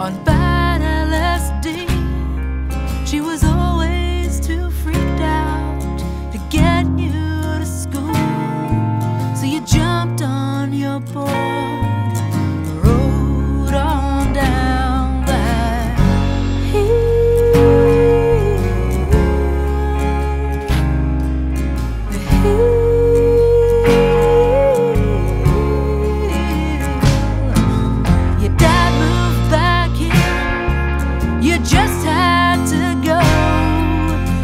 on bad LSD. She was always too freaked out to get you to school, so you jumped on your board, rode on down that hill. Just had to go.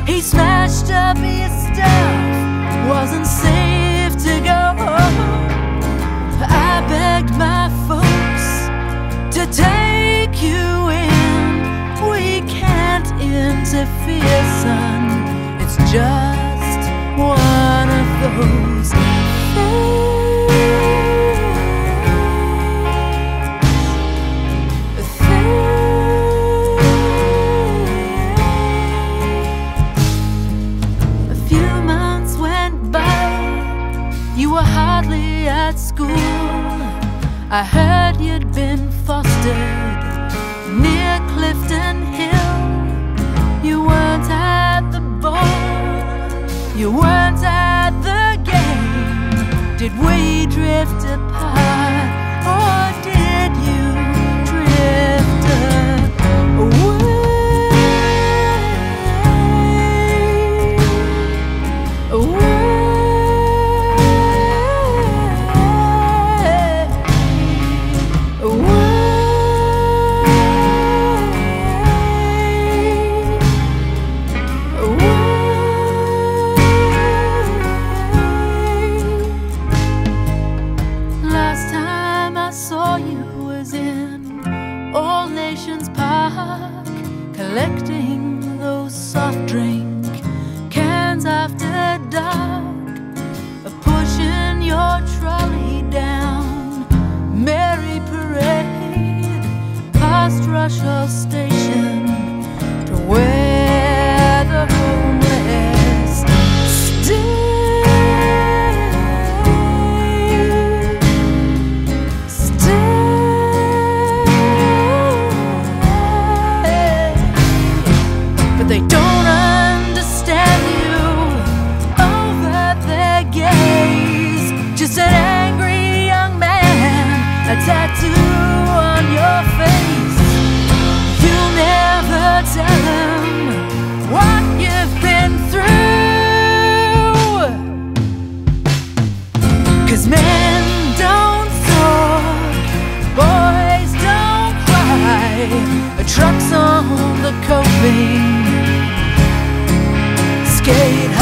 He smashed up his stuff, wasn't safe to go home. I begged my folks to take you in. We can't interfere, son. It's just one of those things. You were hardly at school. I heard you'd been fostered near Clifton Hill. You weren't at the ball, you weren't at the game. Did we drift apart, or did you drift away? Away. Park, collecting those soft drink cans after dark, pushing your trolley down Mary Parade, past Rushall Station to where the homeless stay. They don't understand you over their gaze. Just an angry young man, a tattoo on your face. You'll never tell them what you've been through. 'Cause men don't talk, boys don't cry. A truck's on the coping. Skate.